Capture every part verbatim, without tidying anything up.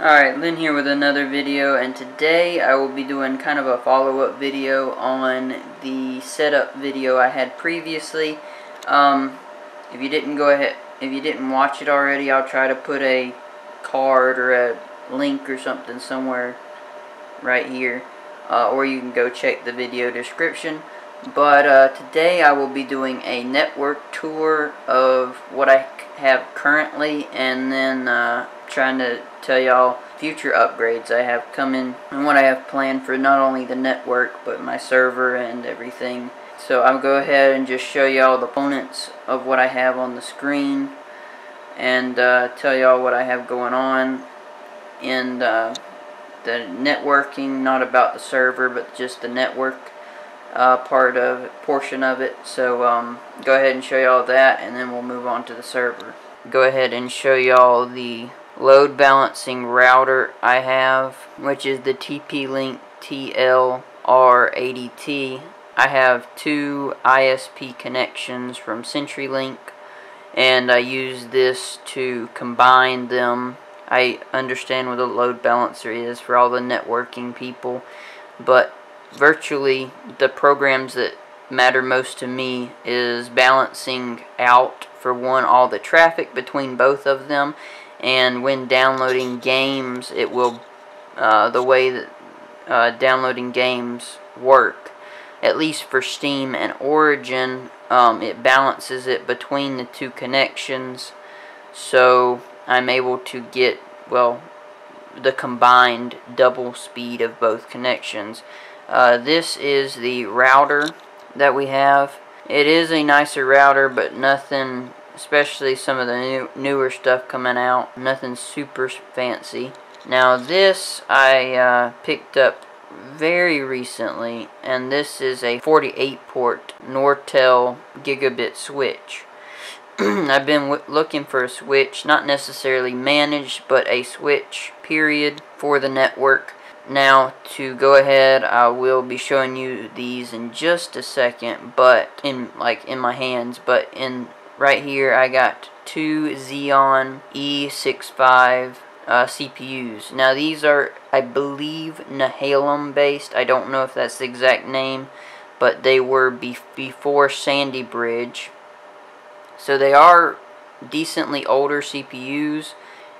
Alright, Lynn here with another video, and today I will be doing kind of a follow-up video on the setup video I had previously. Um, if you didn't go ahead, if you didn't watch it already, I'll try to put a card or a link or something somewhere right here, uh, or you can go check the video description. But uh, today I will be doing a network tour of what I have currently, and then uh, trying to tell y'all future upgrades I have coming and what I have planned for not only the network but my server and everything. So I'll go ahead and just show y'all the components of what I have on the screen, and uh, tell y'all what I have going on in uh, the networking, not about the server but just the network uh, part of it, portion of it. So um, go ahead and show y'all that, and then we'll move on to the server. Go ahead and show y'all the load balancing router I have, which is the T P-Link T L R eighty T. I have two I S P connections from CenturyLink, and I use this to combine them. I understand what a load balancer is for all the networking people, but virtually the programs that matter most to me is balancing out, for one, all the traffic between both of them, and when downloading games, it will, uh, the way that uh, downloading games work, at least for Steam and Origin, um, it balances it between the two connections, so I'm able to get, well, the combined double speed of both connections. Uh, this is the router that we have. It is a nicer router, but nothing, especially some of the new, newer stuff coming out, nothing super fancy. Now this I uh, picked up very recently, and this is a forty-eight port Nortel gigabit switch. I've been w looking for a switch, not necessarily managed, but a switch period for the network. Now, to go ahead, I will be showing you these in just a second, but in like in my hands, but in right here I got two Xeon E five six forty-five uh, C P Us. Now these are, I believe, Nehalem based. I don't know if that's the exact name, but they were be before Sandy Bridge, so they are decently older C P Us.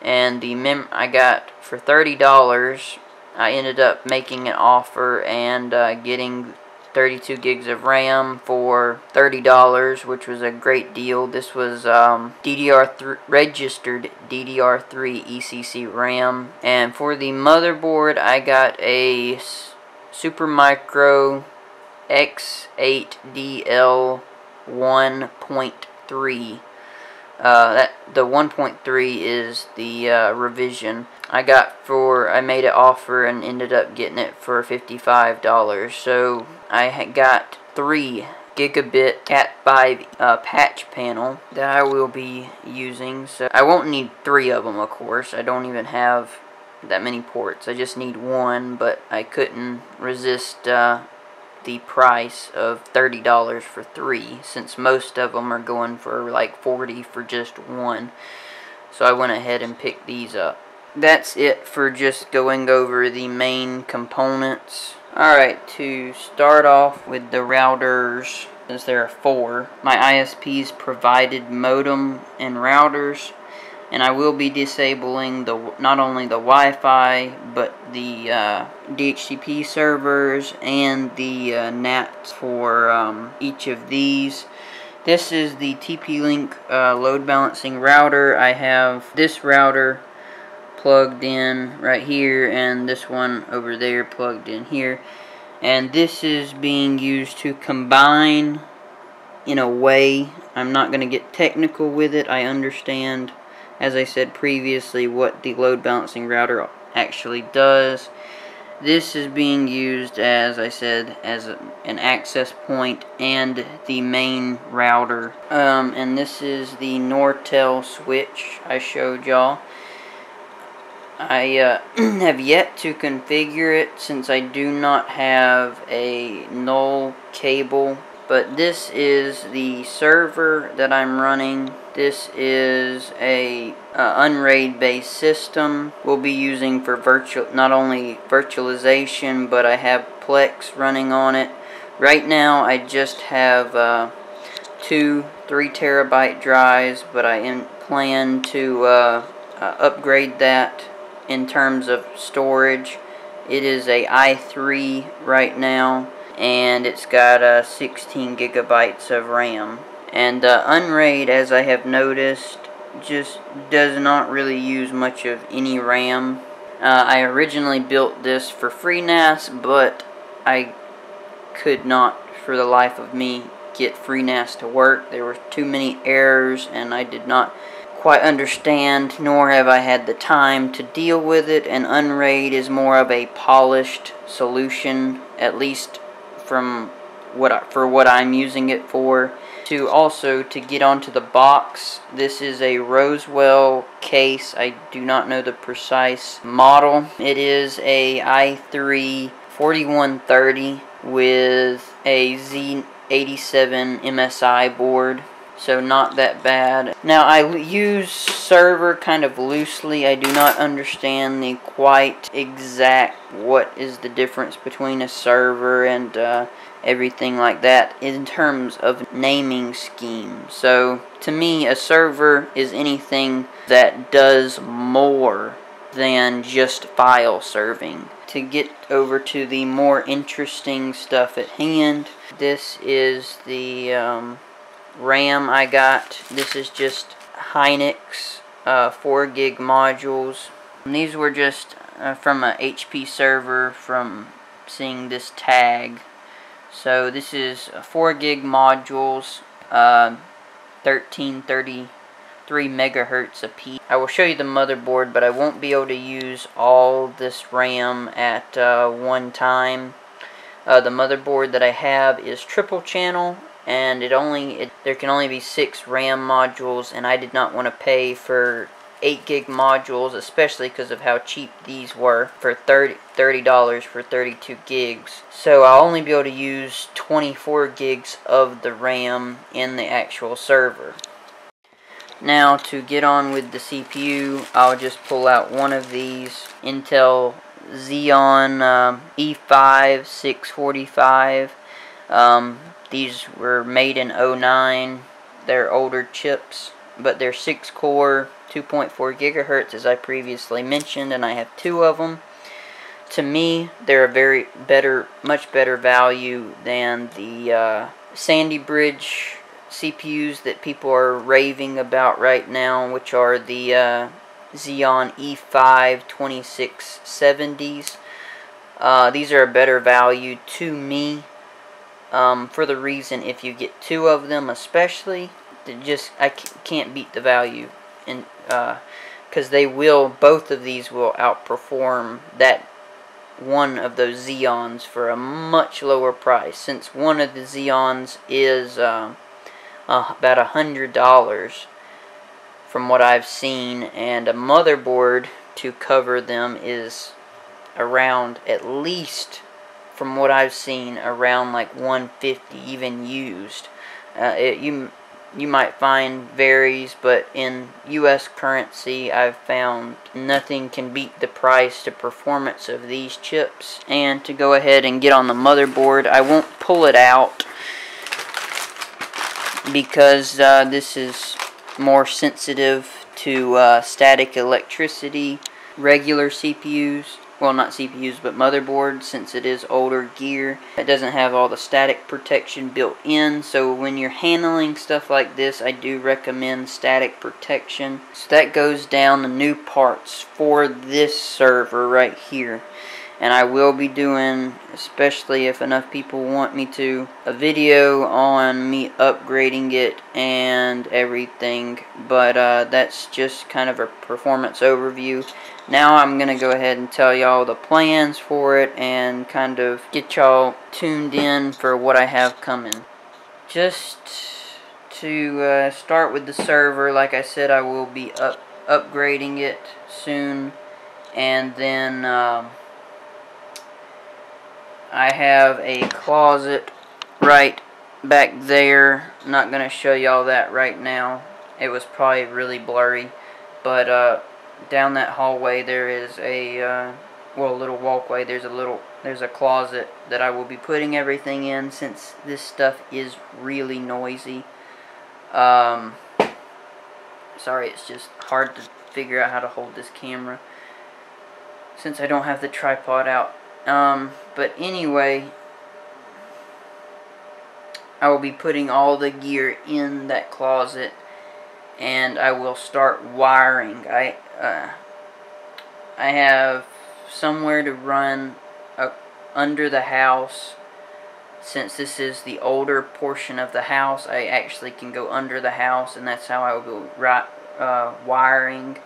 And the mem I got for thirty dollars. I ended up making an offer and uh, getting thirty-two gigs of RAM for thirty dollars, which was a great deal. This was um, D D R three, registered D D R three E C C RAM. And for the motherboard, I got a Supermicro X eight D L one point three. Uh, that, the one point three is the uh, revision. I got for, I made an offer and ended up getting it for fifty-five dollars. So I got three gigabit cat five uh, patch panel that I will be using. So I won't need three of them, of course. I don't even have that many ports. I just need one, but I couldn't resist uh, the price of thirty dollars for three, since most of them are going for like forty dollars for just one. So I went ahead and picked these up. That's it for just going over the main components. Alright, to start off with the routers, since there are four, my I S Ps provided modem and routers, and I will be disabling the not only the Wi-Fi, but the uh, D H C P servers and the uh, N A Ts for um, each of these. This is the T P-Link uh, load balancing router. I have this router plugged in right here, and this one over there plugged in here. And this is being used to combine in a way. I'm not going to get technical with it. I understand, as I said previously, what the load balancing router actually does. This is being used, as I said, as a, an access point and the main router. Um, and this is the Nortel switch I showed y'all. I uh, have yet to configure it, since I do not have a null cable But this is the server that I'm running. This is a uh, Unraid based system we'll be using for virtual, not only virtualization, but I have Plex running on it. Right now I just have uh, two three terabyte drives, but I am plan to uh, uh, upgrade that in terms of storage. It is a i three right now, and it's got uh, sixteen gigabytes of RAM. And uh, Unraid, as I have noticed, just does not really use much of any RAM. Uh, I originally built this for FreeNAS, but I could not, for the life of me, get FreeNAS to work. There were too many errors, and I did not quite understand, nor have I had the time to deal with it. And Unraid is more of a polished solution, at least from what I, for what I'm using it for. To also to get onto the box, this is a Roswell case. I do not know the precise model. It is a i three forty-one thirty with a Z eighty-seven M S I board, so not that bad. Now I use server kind of loosely. I do not understand the quite exact what is the difference between a server and uh, everything like that in terms of naming scheme. So to me, a server is anything that does more than just file serving. To get over to the more interesting stuff at hand, this is the um, RAM I got. This is just Hynix uh, four gig modules, and these were just uh, from a H P server, from seeing this tag. So this is four gig modules, uh, thirteen thirty-three megahertz apiece. I will show you the motherboard, but I won't be able to use all this RAM at uh, one time. Uh, the motherboard that I have is triple channel, and it only it, there can only be six RAM modules, and I did not want to pay for eight gig modules, especially because of how cheap these were, for thirty dollars for thirty-two gigs. So I'll only be able to use twenty-four gigs of the RAM in the actual server. Now to get on with the C P U, I'll just pull out one of these Intel Xeon um, E five six forty-five. Um, these were made in oh nine. They're older chips, but they're six core, two point four gigahertz, as I previously mentioned, and I have two of them. To me, they're a very better, much better value than the uh, Sandy Bridge C P Us that people are raving about right now, which are the uh, Xeon E five twenty-six seventies. Uh, these are a better value to me, um, for the reason, if you get two of them especially, that just I can't beat the value. And because uh, they will, both of these will outperform that one of those Xeons for a much lower price. Since one of the Xeons is uh, uh, about a hundred dollars, from what I've seen, and a motherboard to cover them is around, at least from what I've seen, around like one fifty, even used. Uh, it, you. You might find varies, but in U S currency, I've found nothing can beat the price to performance of these chips. And to go ahead and get on the motherboard, I won't pull it out because uh, this is more sensitive to uh, static electricity. Regular C P Us, well, not C P Us, but motherboards, since it is older gear, it doesn't have all the static protection built in. So when you're handling stuff like this, I do recommend static protection. So that goes down the new parts for this server right here. And I will be doing, especially if enough people want me to, a video on me upgrading it and everything. But uh, that's just kind of a performance overview. Now I'm going to go ahead and tell y'all the plans for it and kind of get y'all tuned in for what I have coming. Just to uh, start with the server, like I said, I will be up upgrading it soon. And then Um, I have a closet right back there. I'm not going to show y'all that right now. It was probably really blurry. But uh, down that hallway there is a uh, well, a little walkway. There's a little there's a closet that I will be putting everything in, since this stuff is really noisy. Um, sorry, it's just hard to figure out how to hold this camera since I don't have the tripod out. Um, but anyway, I will be putting all the gear in that closet, and I will start wiring. I uh, I have somewhere to run uh, under the house. Since this is the older portion of the house, I actually can go under the house, and that's how I will be right, uh, wiring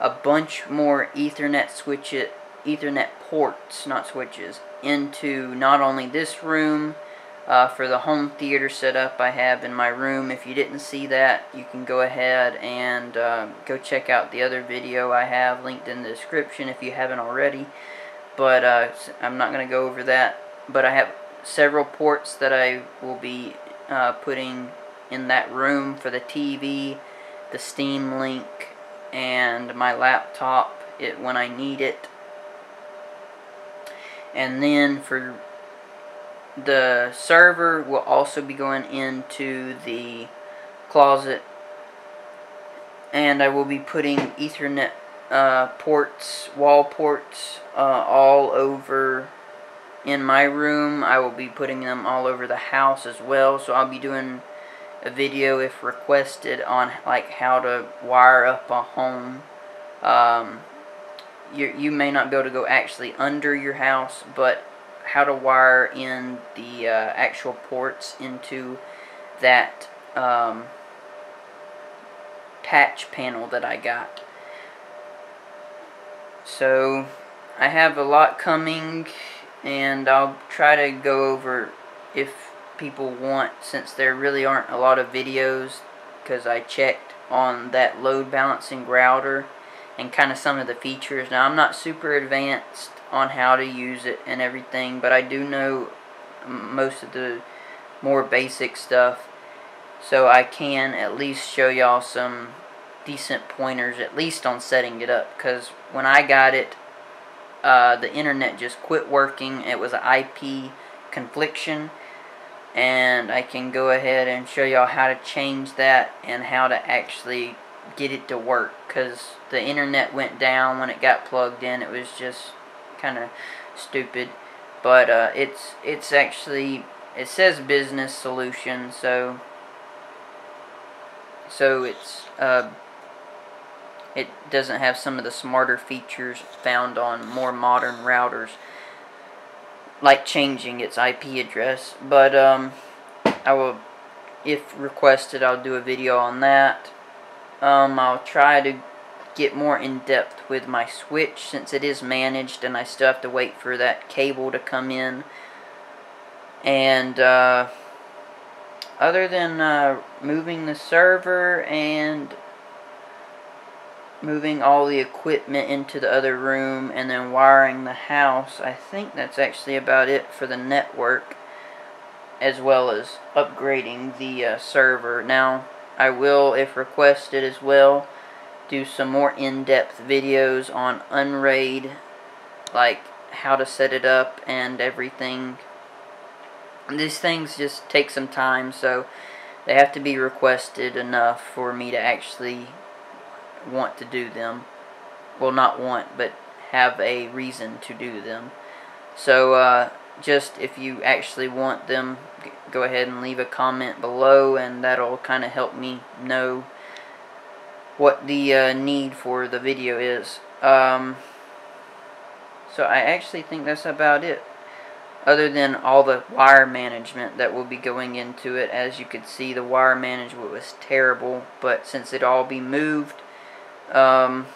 a bunch more Ethernet switches, Ethernet ports, not switches, into not only this room. Uh, for the home theater setup I have in my room. If you didn't see that, you can go ahead and uh, go check out the other video I have linked in the description if you haven't already. But uh, I'm not going to go over that. But I have several ports that I will be uh, putting in that room for the T V, the Steam Link, and my laptop it when I need it. And then for the server will also be going into the closet, and I will be putting Ethernet uh, ports, wall ports, uh, all over in my room. I will be putting them all over the house as well, so I'll be doing a video if requested on like how to wire up a home. Um, you, you may not be able to go actually under your house, but how to wire in the uh, actual ports into that um, patch panel that I got. So I have a lot coming, and I'll try to go over if people want, since there really aren't a lot of videos, because I checked on that load balancing router and kind of some of the features. Now, I'm not super advanced on how to use it and everything, but I do know most of the more basic stuff, so I can at least show y'all some decent pointers, at least on setting it up, because when I got it, uh, the internet just quit working. It was an I P confliction, and I can go ahead and show y'all how to change that and how to actually get it to work, because the internet went down when it got plugged in. It was just kind of stupid, but uh, it's it's actually, it says business solution, so so it's uh, it doesn't have some of the smarter features found on more modern routers, like changing its I P address. But um, I will, if requested, I'll do a video on that. Um, I'll try to get more in depth with my switch, since it is managed and I still have to wait for that cable to come in. And uh, other than uh, moving the server and moving all the equipment into the other room and then wiring the house, I think that's actually about it for the network, as well as upgrading the uh, server. Now, I will, if requested as well, do some more in-depth videos on Unraid, like how to set it up and everything. These things just take some time, so they have to be requested enough for me to actually want to do them. Well, not want, but have a reason to do them. So uh, just if you actually want them, go ahead and leave a comment below, and that'll kind of help me know what the uh, need for the video is. Um, so I actually think that's about it, other than all the wire management that will be going into it. As you could see, the wire management was terrible, but since it all be moved um,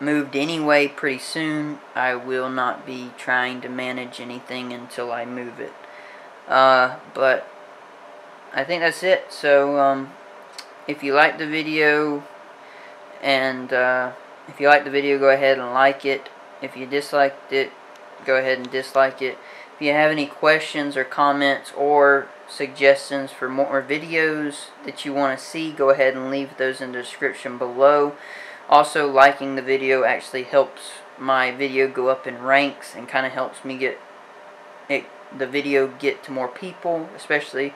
moved anyway pretty soon, I will not be trying to manage anything until I move it. Uh, but I think that's it. So um, if you like the video, and uh, if you like the video, go ahead and like it. If you disliked it, go ahead and dislike it. If you have any questions or comments or suggestions for more videos that you want to see, go ahead and leave those in the description below. Also, liking the video actually helps my video go up in ranks and kind of helps me get it, the video get to more people, especially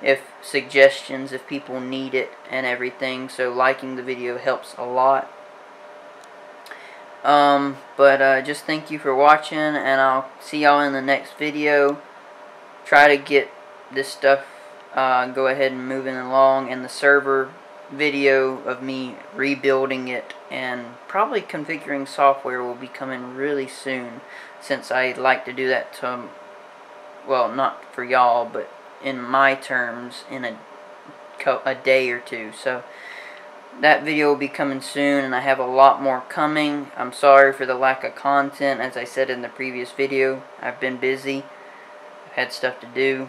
if suggestions, if people need it and everything. So liking the video helps a lot. Um, but uh, just thank you for watching, and I'll see y'all in the next video. Try to get this stuff uh, go ahead and moving along, and the server video of me rebuilding it and probably configuring software will be coming really soon, since I like to do that to, well, not for y'all, but in my terms, in a, a day or two. So that video will be coming soon, and I have a lot more coming. I'm sorry for the lack of content. As I said in the previous video, I've been busy. I've had stuff to do.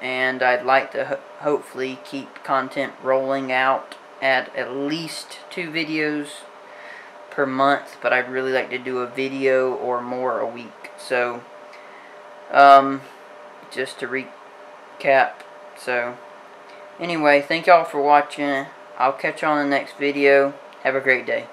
And I'd like to ho hopefully keep content rolling out at at least two videos per month. But I'd really like to do a video or more a week. So, um, just to recap. So, anyway, thank y'all for watching. I'll catch you on the next video. Have a great day.